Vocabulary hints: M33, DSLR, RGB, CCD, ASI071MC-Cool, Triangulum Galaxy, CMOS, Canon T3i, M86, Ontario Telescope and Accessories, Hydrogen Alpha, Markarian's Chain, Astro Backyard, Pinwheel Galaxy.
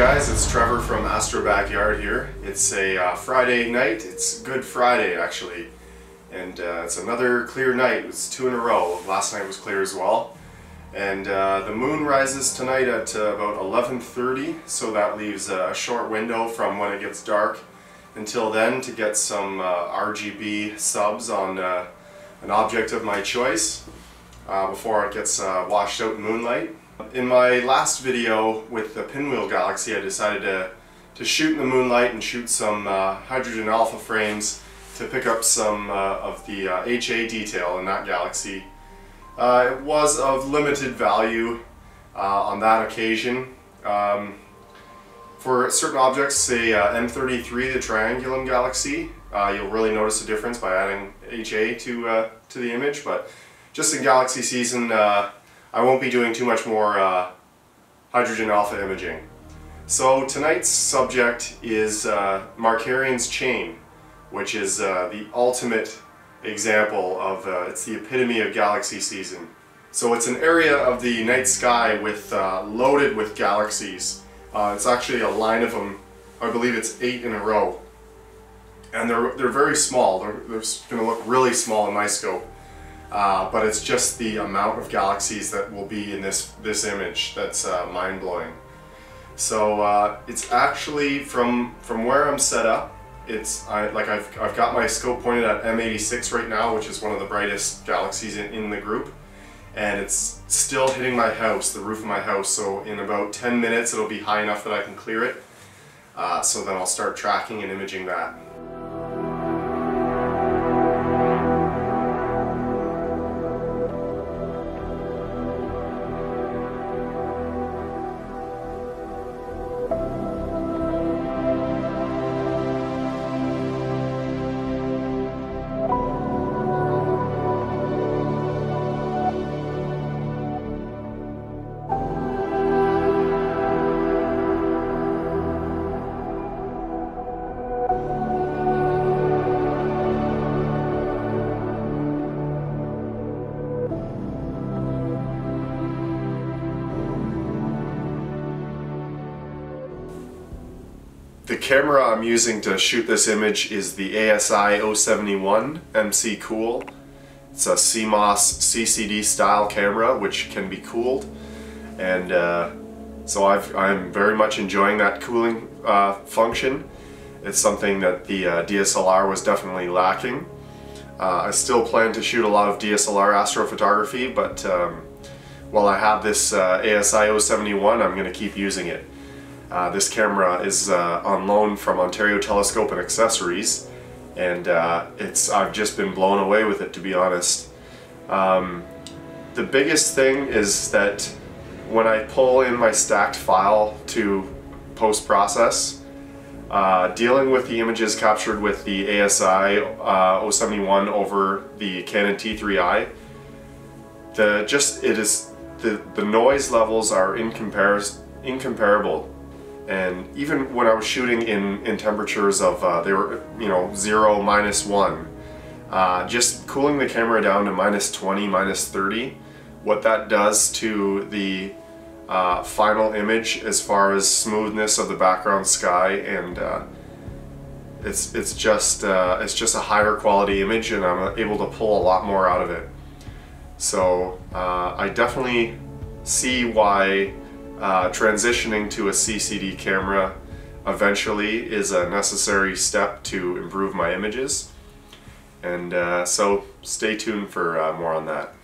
guys, it's Trevor from Astro Backyard here. It's a Friday night. It's Good Friday actually, and it's another clear night. It's two in a row. Last night was clear as well, and the moon rises tonight at about 11:30, so that leaves a short window from when it gets dark until then to get some RGB subs on an object of my choice before it gets washed out in moonlight. In my last video with the Pinwheel Galaxy, I decided to shoot in the moonlight and shoot some Hydrogen Alpha frames to pick up some of the HA detail in that galaxy. It was of limited value on that occasion. For certain objects, say M33, the Triangulum Galaxy, you'll really notice a difference by adding HA to the image, but just in galaxy season, I won't be doing too much more Hydrogen Alpha imaging. So tonight's subject is Markarian's Chain, which is the ultimate example of, it's the epitome of galaxy season. So it's an area of the night sky with loaded with galaxies. It's actually a line of them. I believe it's 8 in a row. And they're very small. They're going to look really small in my scope. But it's just the amount of galaxies that will be in this image that's mind-blowing. So it's actually from where I'm set up. It's I've got my scope pointed at M86 right now, which is one of the brightest galaxies in the group, and it's still hitting my house, the roof of my house. So in about 10 minutes, it'll be high enough that I can clear it. So then I'll start tracking and imaging that. The camera I'm using to shoot this image is the ASI071MC-Cool. It's a CMOS CCD style camera which can be cooled, and so I'm very much enjoying that cooling function. It's something that the DSLR was definitely lacking. I still plan to shoot a lot of DSLR astrophotography, but while I have this ASI071, I'm going to keep using it. This camera is on loan from Ontario Telescope and Accessories, and I've just been blown away with it, to be honest. The biggest thing is that when I pull in my stacked file to post-process, dealing with the images captured with the ASI071 over the Canon T3i, the noise levels are incomparable. And even when I was shooting in temperatures of they were, you know, 0, -1, just cooling the camera down to -20, -30, what that does to the final image as far as smoothness of the background sky, and it's just a higher quality image, and I'm able to pull a lot more out of it. So I definitely see why transitioning to a CCD camera eventually is a necessary step to improve my images, and so stay tuned for more on that.